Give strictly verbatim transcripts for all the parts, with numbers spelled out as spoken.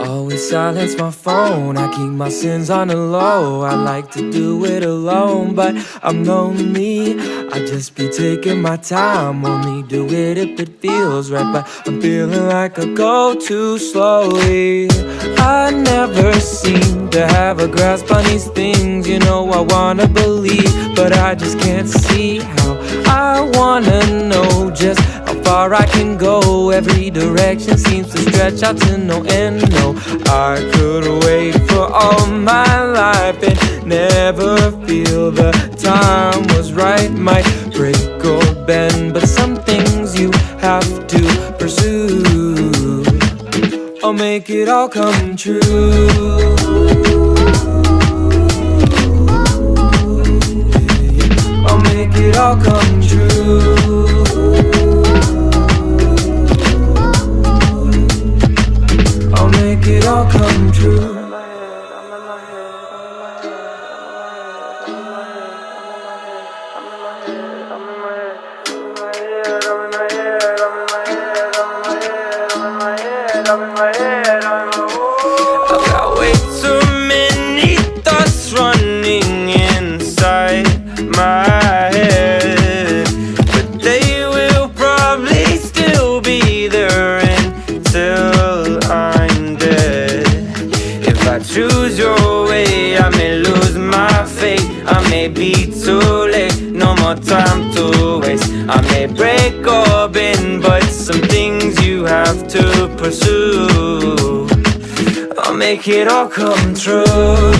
Always silence my phone, I keep my sins on the low. I like to do it alone, but I'm lonely. I just be taking my time, only do it if it feels right. But I'm feeling like I go too slowly. I never seem to have a grasp on these things. You know I wanna believe, but I just can't see how. I wanna know just how far I can go. Every direction seems to stretch out to no end. No, I could wait for all my life and never feel the time was right. Might break or bend, but some things you have to pursue or make it all come true. It all come true. I'll make it all come true. I've got way too many thoughts running inside my choose your way. I may lose my faith, I may be too late, no more time to waste. I may break or bend, but some things you have to pursue, I'll make it all come true.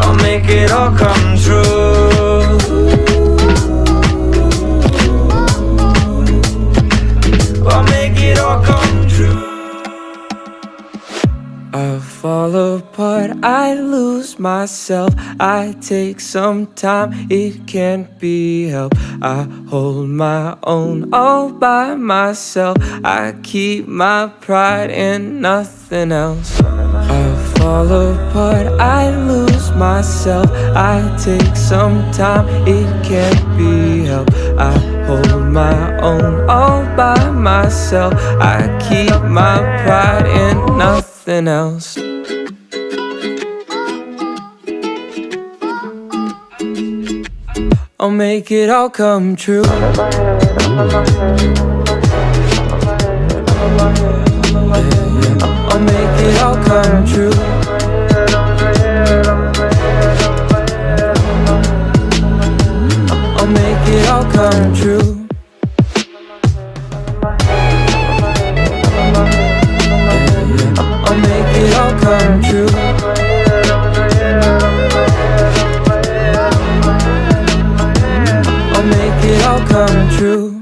I'll make it all come true. I fall apart, I lose myself. I take some time, it can't be helped. I hold my own all by myself. I keep my pride and nothing else. I fall apart, I lose myself. I take some time, it can't be helped. I hold my own all by myself. I keep my pride and nothing else. I'll make it all come true. I'll make it all come true. I'll make it all come true. Come true. I'll make it all come true.